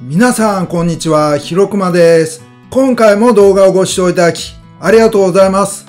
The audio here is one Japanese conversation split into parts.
皆さんこんにちは、ひろくまです。今回も動画をご視聴いただきありがとうございます。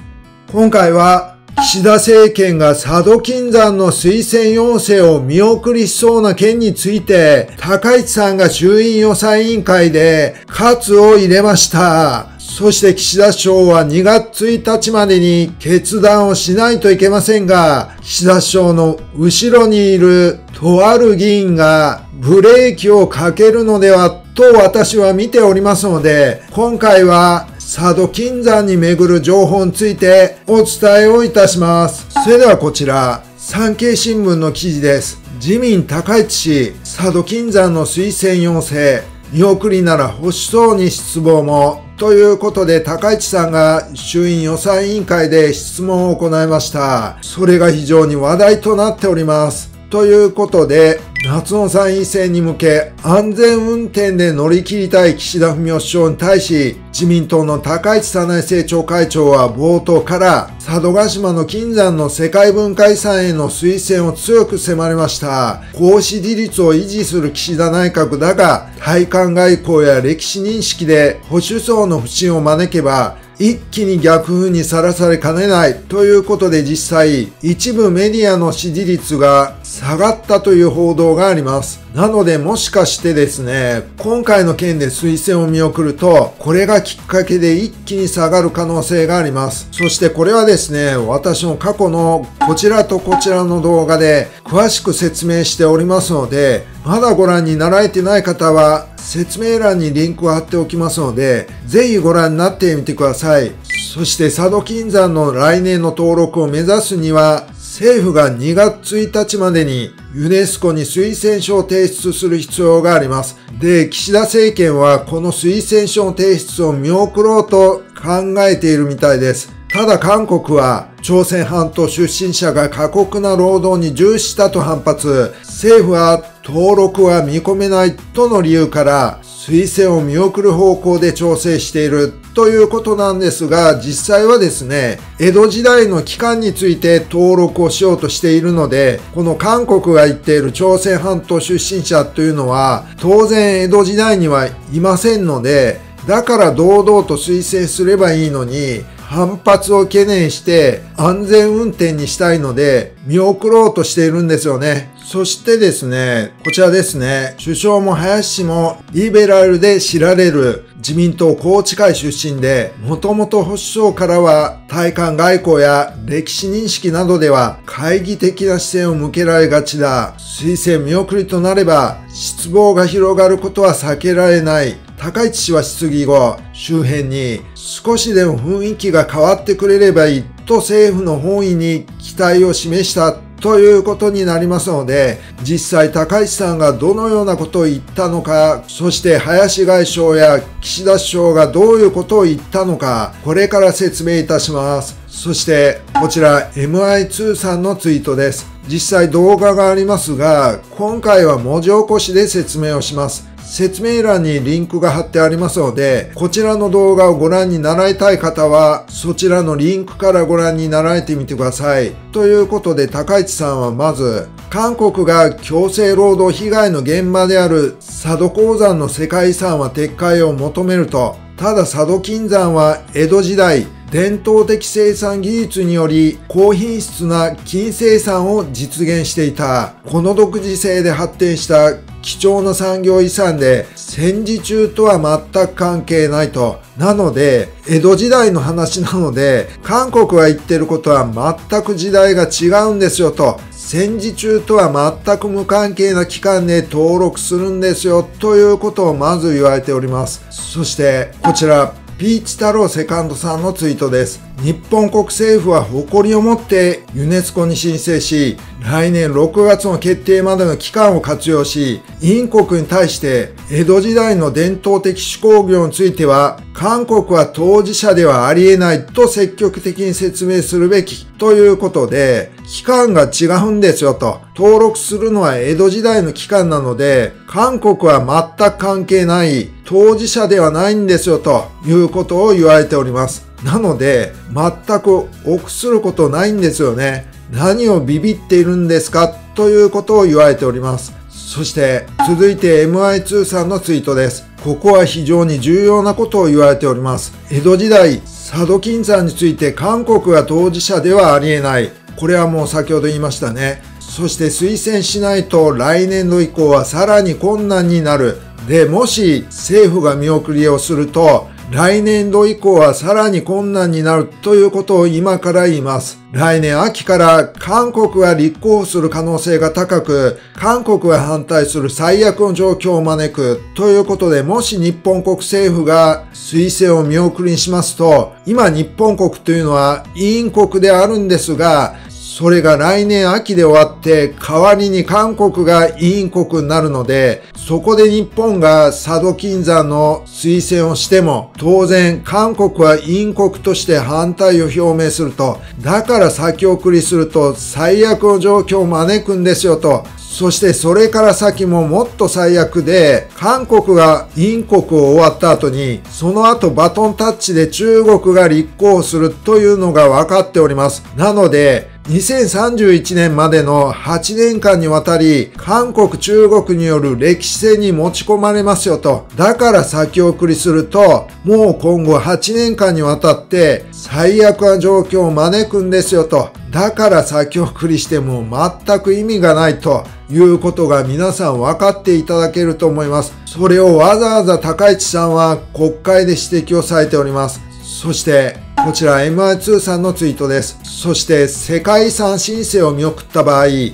今回は岸田政権が佐渡金山の推薦要請を見送りしそうな件について、高市さんが衆院予算委員会で喝を入れました。そして岸田首相は2月1日までに決断をしないといけませんが、岸田首相の後ろにいるとある議員がブレーキをかけるのではと私は見ておりますので、今回は佐渡金山に巡る情報についてお伝えをいたします。それではこちら、産経新聞の記事です。自民高市氏、佐渡金山の推薦要請、見送りなら保守層に失望も。ということで、高市さんが衆院予算委員会で質問を行いました。それが非常に話題となっております。ということで、夏の参院選に向け安全運転で乗り切りたい岸田文雄首相に対し、自民党の高市早苗政調会長は冒頭から佐渡島の金山の世界文化遺産への推薦を強く迫りました。高支持率を維持する岸田内閣だが、対韓外交や歴史認識で保守層の不信を招けば、一気に逆風にさらされかねないということで、実際一部メディアの支持率が下がったという報道があります。なので、もしかしてですね、今回の件で推薦を見送ると、これがきっかけで一気に下がる可能性があります。そしてこれはですね、私の過去のこちらとこちらの動画で詳しく説明しておりますので、まだご覧になられてない方は説明欄にリンクを貼っておきますので、ぜひご覧になってみてください。そして佐渡金山の来年の登録を目指すには、政府が2月1日までにユネスコに推薦書を提出する必要があります。で、岸田政権はこの推薦書の提出を見送ろうと考えているみたいです。ただ韓国は朝鮮半島出身者が過酷な労働に従事したと反発、政府は登録は見込めないとの理由から推薦を見送る方向で調整しているということなんですが、実際はですね、江戸時代の期間について登録をしようとしているので、この韓国が言っている朝鮮半島出身者というのは当然江戸時代にはいませんので、だから堂々と推薦すればいいのに、反発を懸念して安全運転にしたいので見送ろうとしているんですよね。そしてですね、こちらですね、首相も林氏もリベラルで知られる自民党宏池会出身で、もともと保守層からは対韓外交や歴史認識などでは懐疑的な視線を向けられがちだ。推薦見送りとなれば失望が広がることは避けられない。高市氏は質疑後、周辺に少しでも雰囲気が変わってくれればいいと政府の本意に期待を示したということになりますので、実際高市さんがどのようなことを言ったのか、そして林外相や岸田首相がどういうことを言ったのか、これから説明いたします。そしてこちら MI2 さんのツイートです。実際動画がありますが、今回は文字起こしで説明をします。説明欄にリンクが貼ってありますので、こちらの動画をご覧になられたい方は、そちらのリンクからご覧になられてみてください。ということで、高市さんはまず、韓国が強制労働被害の現場である佐渡鉱山の世界遺産は撤回を求めると、ただ佐渡金山は江戸時代、伝統的生産技術により高品質な金生産を実現していた。この独自性で発展した貴重な産業遺産で、戦時中とは全く関係ないと。なので、江戸時代の話なので、韓国が言ってることは全く時代が違うんですよと。戦時中とは全く無関係な期間で登録するんですよということをまず言われております。そして、こちら、ピーチ太郎セカンドさんのツイートです。日本国政府は誇りを持ってユネスコに申請し、来年6月の決定までの期間を活用し、英国に対して江戸時代の伝統的手工業については、韓国は当事者ではありえないと積極的に説明するべきということで、期間が違うんですよと。登録するのは江戸時代の期間なので、韓国は全く関係ない、当事者ではないんですよということを言われております。なので、全く臆することないんですよね。何をビビっているんですかということを言われております。そして続いて MI2 さんのツイートです。ここは非常に重要なことを言われております。江戸時代、佐渡金山について韓国が当事者ではありえない。これはもう先ほど言いましたね。そして推薦しないと来年度以降はさらに困難になる。で、もし政府が見送りをすると来年度以降はさらに困難になるということを今から言います。来年秋から韓国が立候補する可能性が高く、韓国が反対する最悪の状況を招くということで、もし日本国政府が推薦を見送りにしますと、今日本国というのは委員国であるんですが、それが来年秋で終わって、代わりに韓国が委員国になるので、そこで日本が佐渡金山の推薦をしても、当然韓国は委員国として反対を表明すると、だから先送りすると最悪の状況を招くんですよと、そしてそれから先ももっと最悪で、韓国が委員国を終わった後に、その後バトンタッチで中国が立候補するというのが分かっております。なので、2031年までの8年間にわたり、韓国、中国による歴史戦に持ち込まれますよと。だから先送りすると、もう今後8年間にわたって最悪な状況を招くんですよと。だから先送りしても全く意味がないということが皆さん分かっていただけると思います。それをわざわざ高市さんは国会で指摘をされております。そして、こちら MI2 さんのツイートです。そして世界遺産申請を見送った場合、日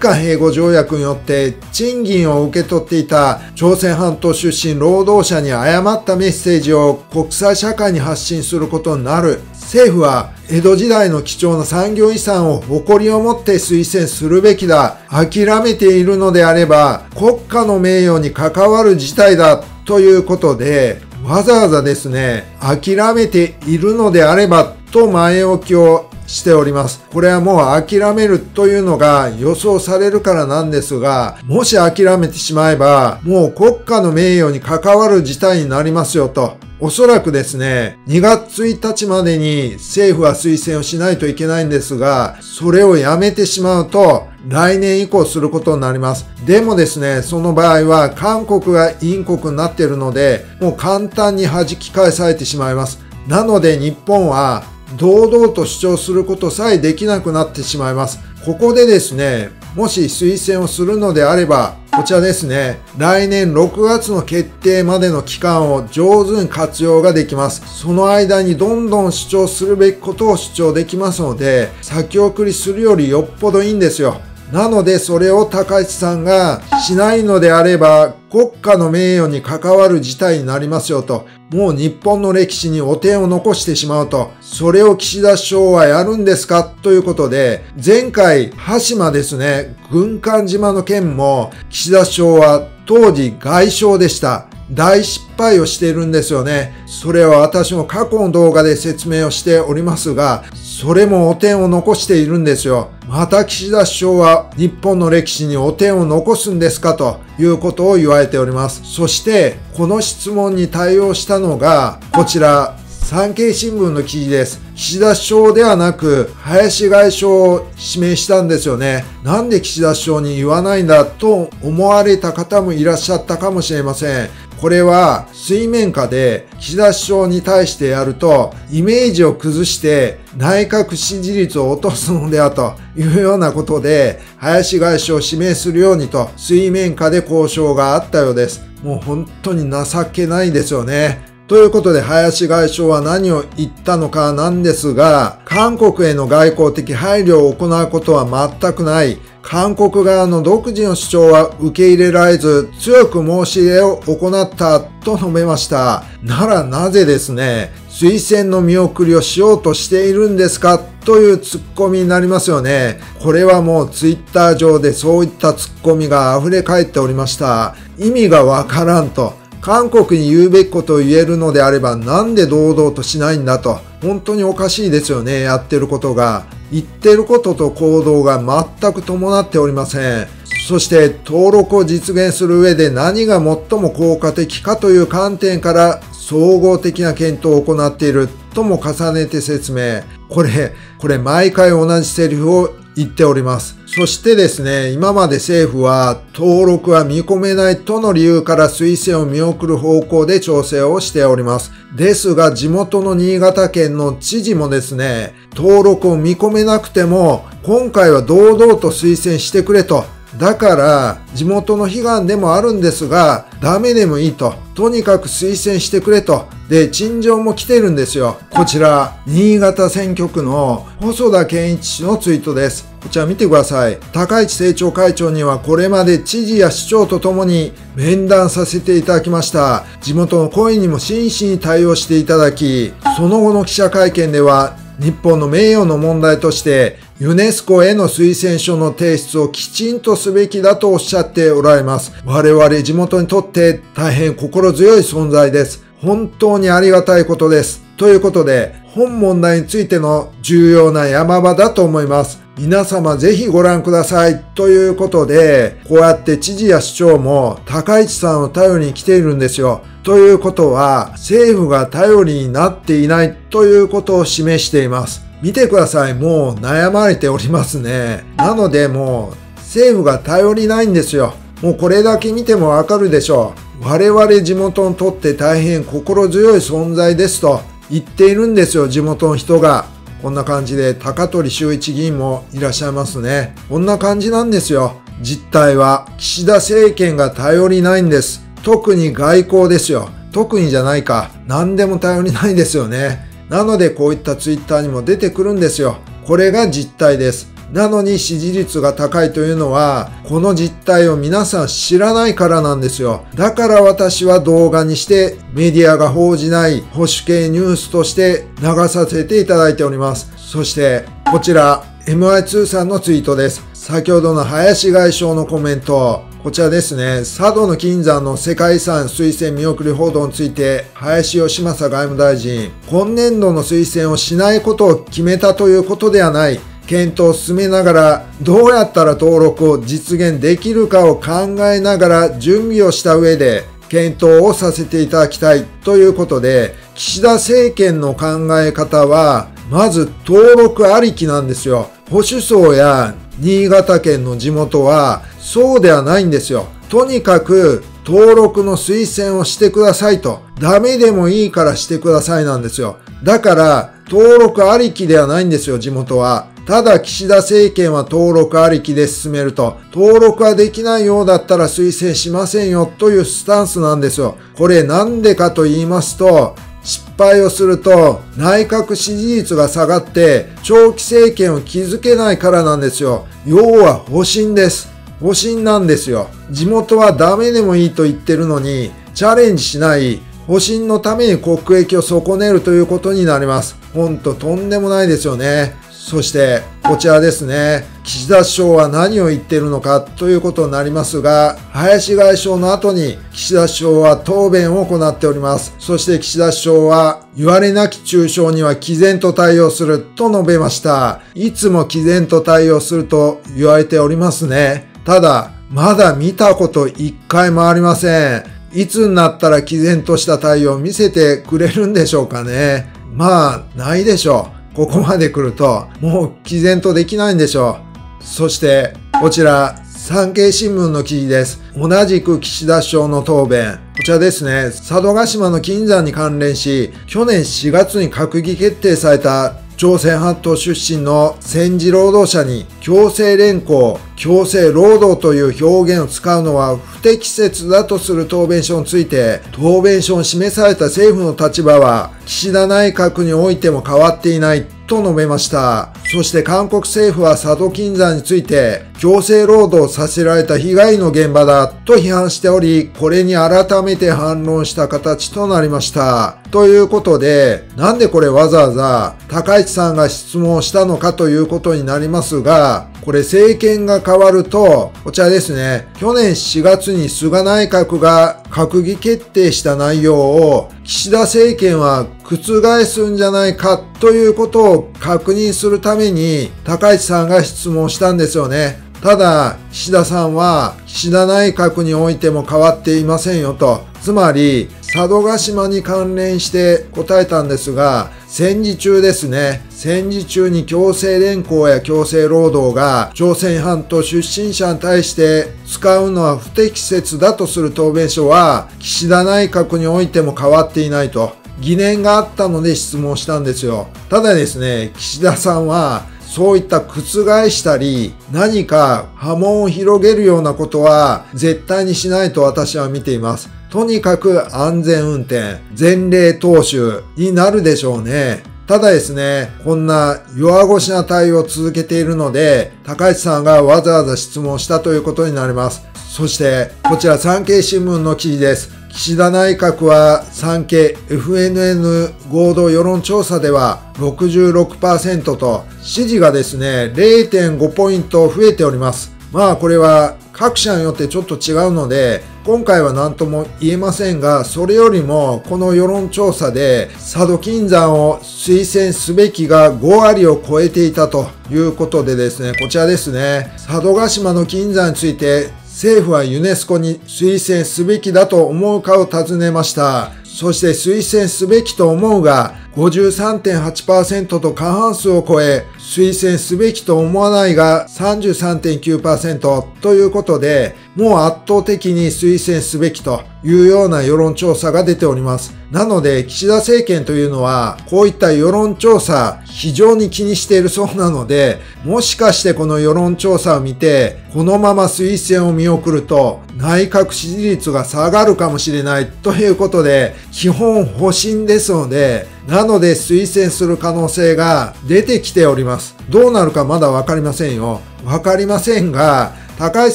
韓併合条約によって賃金を受け取っていた朝鮮半島出身労働者に誤ったメッセージを国際社会に発信することになる。政府は江戸時代の貴重な産業遺産を誇りを持って推薦するべきだ。諦めているのであれば国家の名誉に関わる事態だということで、わざわざですね、諦めているのであればと前置きをしております。これはもう諦めるというのが予想されるからなんですが、もし諦めてしまえば、もう国家の名誉に関わる事態になりますよと。おそらくですね、2月1日までに政府は推薦をしないといけないんですが、それをやめてしまうと、来年以降することになります。でもですね、その場合は韓国が委員国になっているので、もう簡単に弾き返されてしまいます。なので日本は、堂々と主張することさえできなくなってしまいます。ここでですね、もし推薦をするのであれば、こちらですね、来年6月の決定までの期間を上手に活用ができます。その間にどんどん主張するべきことを主張できますので、先送りするよりよっぽどいいんですよ。なのでそれを高市さんがしないのであれば国家の名誉に関わる事態になりますよと。もう日本の歴史に汚点を残してしまうと。それを岸田首相はやるんですかということで、前回、羽島ですね、軍艦島の件も岸田首相は当時外相でした。大失敗をしているんですよね。それは私も過去の動画で説明をしておりますが、それも汚点を残しているんですよ。また岸田首相は日本の歴史に汚点を残すんですかということを言われております。そして、この質問に対応したのが、こちら、産経新聞の記事です。岸田首相ではなく、林外相を指名したんですよね。なんで岸田首相に言わないんだと思われた方もいらっしゃったかもしれません。これは水面下で岸田首相に対してやるとイメージを崩して内閣支持率を落とすのではというようなことで林外相を指名するようにと水面下で交渉があったようです。もう本当に情けないですよね。ということで林外相は何を言ったのかなんですが、韓国への外交的配慮を行うことは全くない。韓国側の独自の主張は受け入れられず、強く申し入れを行ったと述べました。ならなぜですね、推薦の見送りをしようとしているんですかというツッコミになりますよね。これはもうツイッター上でそういったツッコミが溢れ返っておりました。意味がわからんと。韓国に言うべきことを言えるのであればなんで堂々としないんだと。本当におかしいですよね、やってることが。言ってることと行動が全く伴っておりません。そして登録を実現する上で何が最も効果的かという観点から総合的な検討を行っているとも重ねて説明。これ毎回同じセリフを言っております。そしてですね、今まで政府は登録は見込めないとの理由から推薦を見送る方向で調整をしております。ですが地元の新潟県の知事もですね、登録を見込めなくても今回は堂々と推薦してくれと。だから地元の悲願でもあるんですが、ダメでもいいと。とにかく推薦してくれと。で、陳情も来てるんですよ。こちら、新潟選挙区の細田健一氏のツイートです。こちら見てください。高市政調会長にはこれまで知事や市長とともに面談させていただきました。地元の声にも真摯に対応していただき、その後の記者会見では、日本の名誉の問題として、ユネスコへの推薦書の提出をきちんとすべきだとおっしゃっておられます。我々地元にとって大変心強い存在です。本当にありがたいことです。ということで、本問題についての重要な山場だと思います。皆様ぜひご覧ください。ということで、こうやって知事や市長も高市さんを頼りに来ているんですよ。ということは、政府が頼りになっていないということを示しています。見てください。もう悩まれておりますね。なのでもう政府が頼りないんですよ。もうこれだけ見てもわかるでしょう。我々地元にとって大変心強い存在ですと言っているんですよ、地元の人が。こんな感じで高鳥修一議員もいらっしゃいますね。こんな感じなんですよ。実態は岸田政権が頼りないんです。特に外交ですよ。特にじゃないか。何でも頼りないですよね。なのでこういったツイッターにも出てくるんですよ。これが実態です。なのに支持率が高いというのは、この実態を皆さん知らないからなんですよ。だから私は動画にしてメディアが報じない保守系ニュースとして流させていただいております。そしてこちら MI2 さんのツイートです。先ほどの林外相のコメント。こちらですね、佐渡の金山の世界遺産推薦見送り報道について、林芳正外務大臣、今年度の推薦をしないことを決めたということではない。検討を進めながら、どうやったら登録を実現できるかを考えながら準備をした上で、検討をさせていただきたいということで、岸田政権の考え方は、まず登録ありきなんですよ。保守層や新潟県の地元は、そうではないんですよ。とにかく登録の推薦をしてくださいと。ダメでもいいからしてくださいなんですよ。だから登録ありきではないんですよ、地元は。ただ岸田政権は登録ありきで進めると。登録はできないようだったら推薦しませんよというスタンスなんですよ。これなんでかと言いますと、失敗をすると内閣支持率が下がって長期政権を築けないからなんですよ。要は保身です。保身なんですよ。地元はダメでもいいと言ってるのに、チャレンジしない保身のために国益を損ねるということになります。ほんととんでもないですよね。そして、こちらですね。岸田首相は何を言ってるのかということになりますが、林外相の後に岸田首相は答弁を行っております。そして岸田首相は、言われなき中傷には毅然と対応すると述べました。いつも毅然と対応すると言われておりますね。ただ、まだ見たこと一回もありません。いつになったら毅然とした対応を見せてくれるんでしょうかね。まあ、ないでしょう。ここまで来ると、もう毅然とできないんでしょう。そして、こちら、産経新聞の記事です。同じく岸田首相の答弁。こちらですね、佐渡島の金山に関連し、去年4月に閣議決定された朝鮮半島出身の戦時労働者に強制連行、強制労働という表現を使うのは不適切だとする答弁書について、答弁書を示された政府の立場は岸田内閣においても変わっていないと述べました。そして韓国政府は佐渡金山について強制労働させられた被害の現場だと批判しており、これに改めて反論した形となりました。ということで、なんでこれわざわざ高市さんが質問をしたのかということになりますが、これ政権が変わると、こちらですね、去年4月に菅内閣が閣議決定した内容を岸田政権は覆すんじゃないかということを確認するために高市さんが質問したんですよね。ただ、岸田さんは岸田内閣においても変わっていませんよと。つまり、佐渡島に関連して答えたんですが、戦時中ですね。戦時中に強制連行や強制労働が朝鮮半島出身者に対して使うのは不適切だとする答弁書は岸田内閣においても変わっていないと疑念があったので質問したんですよ。ただですね、岸田さんはそういった覆したり何か波紋を広げるようなことは絶対にしないと私は見ています。とにかく安全運転、前例踏襲になるでしょうね。ただですね、こんな弱腰な対応を続けているので、高市さんがわざわざ質問したということになります。そして、こちら産経新聞の記事です。岸田内閣は産経 FNN 合同世論調査では 66% と支持がですね、0.5 ポイント増えております。まあこれは各社によってちょっと違うので、今回は何とも言えませんが、それよりもこの世論調査で佐渡金山を推薦すべきが5割を超えていたということでですね、こちらですね、佐渡島の金山について政府はユネスコに推薦すべきだと思うかを尋ねました。そして推薦すべきと思うが 53.8% と過半数を超え、推薦すべきと思わないが 33.9% ということで、もう圧倒的に推薦すべきというような世論調査が出ております。なので岸田政権というのはこういった世論調査非常に気にしているそうなので、もしかしてこの世論調査を見てこのまま推薦を見送ると内閣支持率が下がるかもしれないということで、基本保身ですので、なので推薦する可能性が出てきております。どうなるかまだわかりませんよ。わかりませんが、高市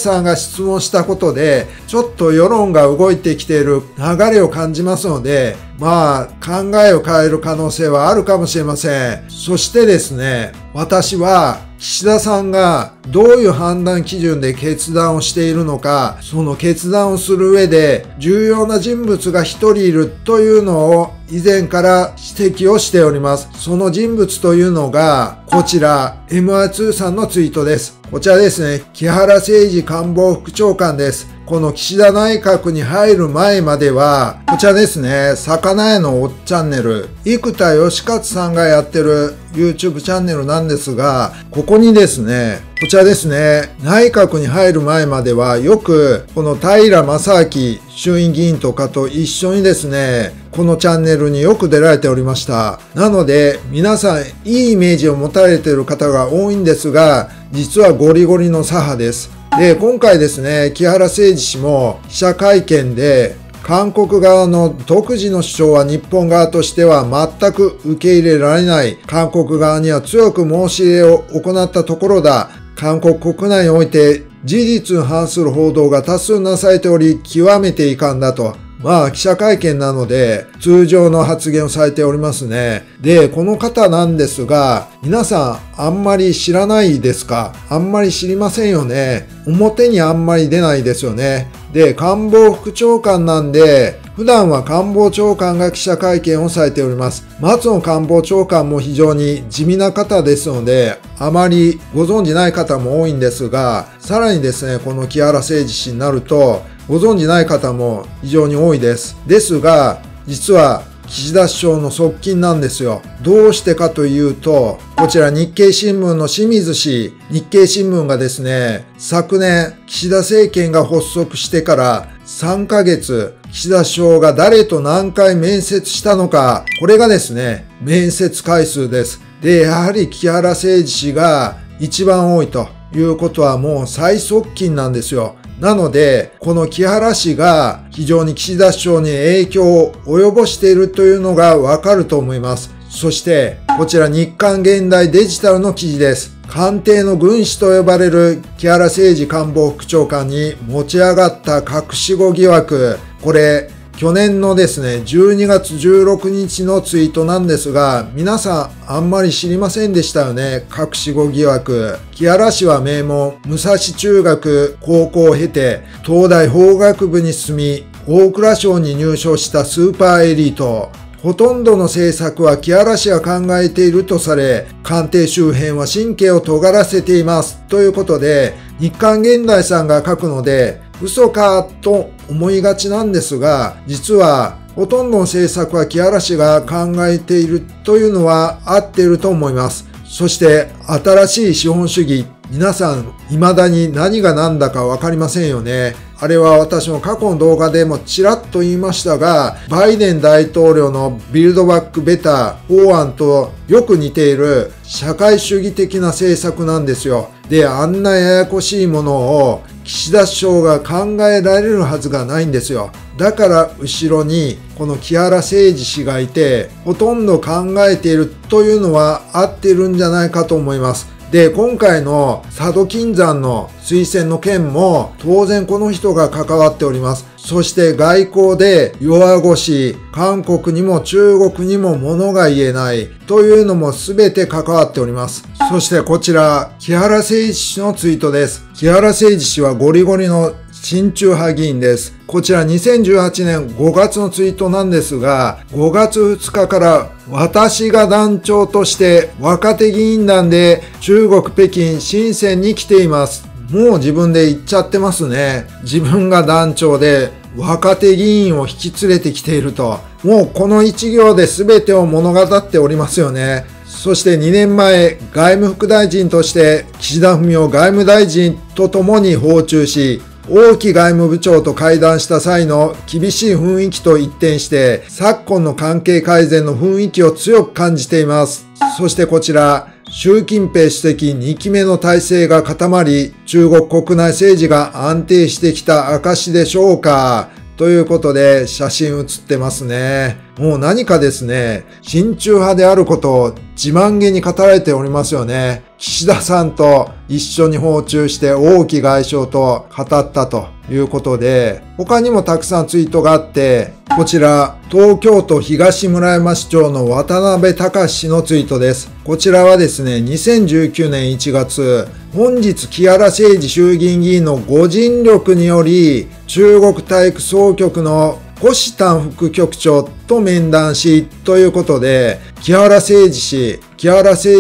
さんが質問したことで、ちょっと世論が動いてきている流れを感じますので、まあ、考えを変える可能性はあるかもしれません。そしてですね、私は岸田さんがどういう判断基準で決断をしているのか、その決断をする上で重要な人物が一人いるというのを以前から指摘をしております。その人物というのが、こちら、MI2 さんのツイートです。こちらですね、木原誠二官房副長官です。この岸田内閣に入る前までは、こちらですね、魚屋のおっチャンネル、生田義勝さんがやってる YouTube チャンネルなんですが、ここにですね、こちらですね、内閣に入る前まではよくこの平正明衆院議員とかと一緒にですね、このチャンネルによく出られておりました。なので皆さんいいイメージを持たれている方が多いんですが、実はゴリゴリの左派です。で、今回ですね、木原誠二氏も記者会見で、韓国側の独自の主張は日本側としては全く受け入れられない。韓国側には強く申し入れを行ったところだ。韓国国内において事実に反する報道が多数なされており、極めて遺憾だと。まあ記者会見なので通常の発言をされておりますね。で、この方なんですが、皆さんあんまり知らないですか？あんまり知りませんよね。表にあんまり出ないですよね。で、官房副長官なんで、普段は官房長官が記者会見をされております。松野官房長官も非常に地味な方ですので、あまりご存じない方も多いんですが、さらにですね、この木原誠二氏になると、ご存じない方も非常に多いです。ですが、実は岸田首相の側近なんですよ。どうしてかというと、こちら日経新聞の清水氏、日経新聞がですね、昨年岸田政権が発足してから3ヶ月、岸田首相が誰と何回面接したのか、これがですね、面接回数です。で、やはり木原誠二氏が一番多いということはもう最側近なんですよ。なので、この木原氏が非常に岸田首相に影響を及ぼしているというのがわかると思います。そして、こちら日刊現代デジタルの記事です。官邸の軍師と呼ばれる木原誠二官房副長官に持ち上がった隠し子疑惑。これ、去年のですね、12月16日のツイートなんですが、皆さんあんまり知りませんでしたよね。隠し子疑惑。木原氏は名門、武蔵中学、高校を経て、東大法学部に進み、大蔵省に入省したスーパーエリート。ほとんどの政策は木原氏が考えているとされ、官邸周辺は神経を尖らせています。ということで、日刊現代さんが書くので、嘘かと思いがちなんですが、実はほとんどの政策は木原氏が考えているというのは合っていると思います。そして新しい資本主義、皆さん未だに何が何だかわかりませんよね。あれは私の過去の動画でもちらっと言いましたが、バイデン大統領のビルドバックベター法案とよく似ている社会主義的な政策なんですよ。で、あんなややこしいものを岸田首相が考えられるはずがないんですよ。だから後ろにこの木原誠二氏がいて、ほとんど考えているというのは合っているんじゃないかと思います。で、今回の佐渡金山の推薦の件も当然この人が関わっております。そして外交で弱腰、韓国にも中国にも物が言えないというのも全て関わっております。そしてこちら、木原誠二氏のツイートです。木原誠二氏はゴリゴリの親中派議員です。こちら2018年5月のツイートなんですが、5月2日から私が団長として若手議員団で中国北京深センに来ています。もう自分で言っちゃってますね。自分が団長で若手議員を引き連れてきていると。もうこの一行で全てを物語っておりますよね。そして2年前、外務副大臣として岸田文雄外務大臣と共に訪中し、王毅外務部長と会談した際の厳しい雰囲気と一転して、昨今の関係改善の雰囲気を強く感じています。そしてこちら、習近平主席2期目の体制が固まり、中国国内政治が安定してきた証でしょうか。ということで、写真写ってますね。もう何かですね、親中派であることを自慢げに語られておりますよね。岸田さんと一緒に訪中して王毅外相と語ったということで、他にもたくさんツイートがあって、こちら、東京都東村山市長の渡辺隆氏のツイートです。こちらはですね、2019年1月、本日木原誠二衆議院議員のご尽力により、中国体育総局の虎視眈副局長と面談し、ということで、木原誠二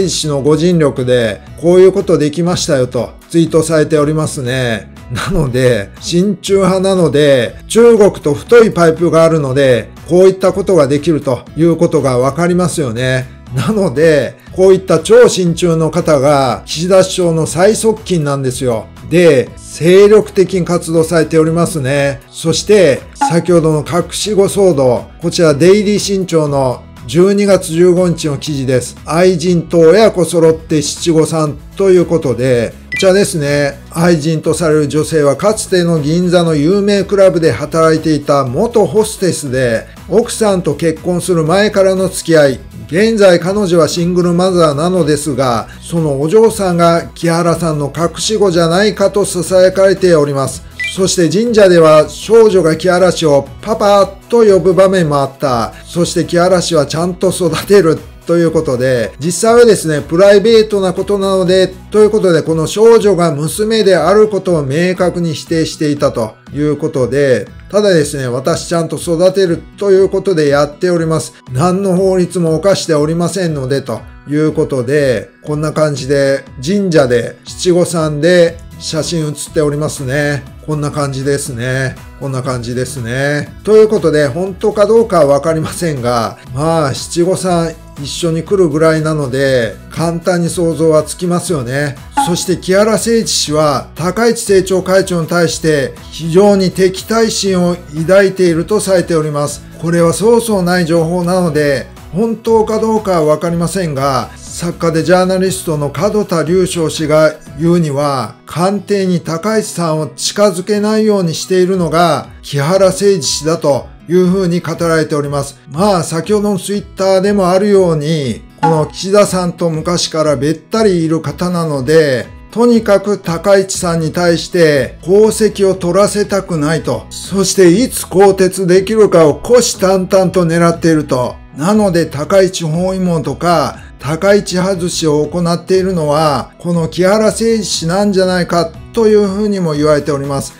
氏のご尽力で、こういうことできましたよとツイートされておりますね。なので、親中派なので、中国と太いパイプがあるので、こういったことができるということがわかりますよね。なので、こういった超親中の方が岸田首相の最側近なんですよ。で、精力的に活動されておりますね。そして、先ほどの隠し子騒動、こちらデイリー新潮の12月15日の記事です。愛人と親子揃って七五三ということで、こちらですね、愛人とされる女性はかつての銀座の有名クラブで働いていた元ホステスで、奥さんと結婚する前からの付き合い、現在彼女はシングルマザーなのですが、そのお嬢さんが木原さんの隠し子じゃないかと囁かれております。そして神社では少女が木原氏をパパと呼ぶ場面もあった。そして木原氏はちゃんと育てるということで、実際はですね、プライベートなことなので、ということでこの少女が娘であることを明確に否定していたということで、ただですね、私ちゃんと育てるということでやっております。何の法律も犯しておりませんので、ということで、こんな感じで神社で七五三で写真写っておりますね。こんな感じですね。こんな感じですね。ということで、本当かどうかはわかりませんが、まあ、七五三一緒に来るぐらいなので、簡単に想像はつきますよね。そして木原誠二氏は高市政調会長に対して非常に敵対心を抱いているとされております。これはそうそうない情報なので、本当かどうかはわかりませんが、作家でジャーナリストの門田隆翔氏が言うには、官邸に高市さんを近づけないようにしているのが木原誠二氏だというふうに語られております。まあ、先ほどのツイッターでもあるように、この岸田さんと昔からべったりいる方なので、とにかく高市さんに対して功績を取らせたくないと。そしていつ更迭できるかを虎視眈々と狙っていると。なので高市包囲網とか高市外しを行っているのはこの木原誠二氏なんじゃないかというふうにも言われております。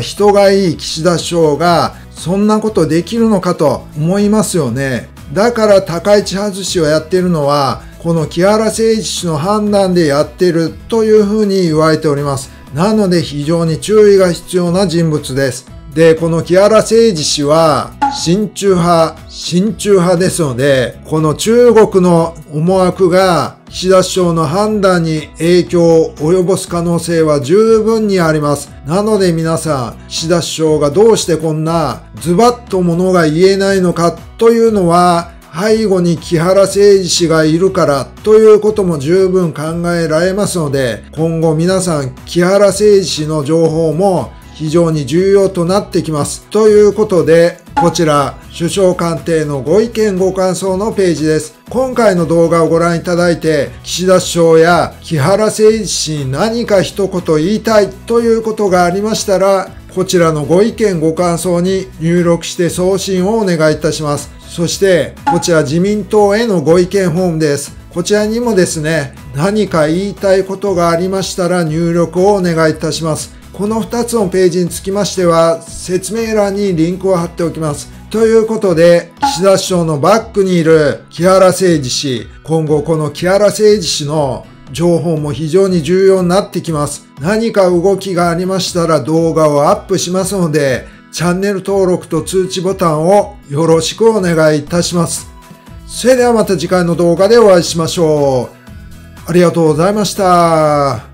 人がいい岸田首相がそんなことできるのかと思いますよね。だから高市外しをやっているのはこの木原誠二氏の判断でやっているというふうに言われております。なので非常に注意が必要な人物です。で、この木原誠二氏は親中派ですので、この中国の思惑が岸田首相の判断に影響を及ぼす可能性は十分にあります。なので皆さん、岸田首相がどうしてこんなズバッとものが言えないのかというのは、背後に木原誠二氏がいるからということも十分考えられますので、今後皆さん、木原誠二氏の情報も非常に重要となってきます。ということで、こちら、首相官邸のご意見ご感想のページです。今回の動画をご覧いただいて、岸田首相や木原誠二氏に何か一言言いたいということがありましたら、こちらのご意見ご感想に入力して送信をお願いいたします。そして、こちら自民党へのご意見フォームです。こちらにもですね、何か言いたいことがありましたら入力をお願いいたします。この2つのページにつきましては、説明欄にリンクを貼っておきます。ということで、岸田首相のバックにいる木原誠二氏、今後この木原誠二氏の情報も非常に重要になってきます。何か動きがありましたら動画をアップしますので、チャンネル登録と通知ボタンをよろしくお願いいたします。それではまた次回の動画でお会いしましょう。ありがとうございました。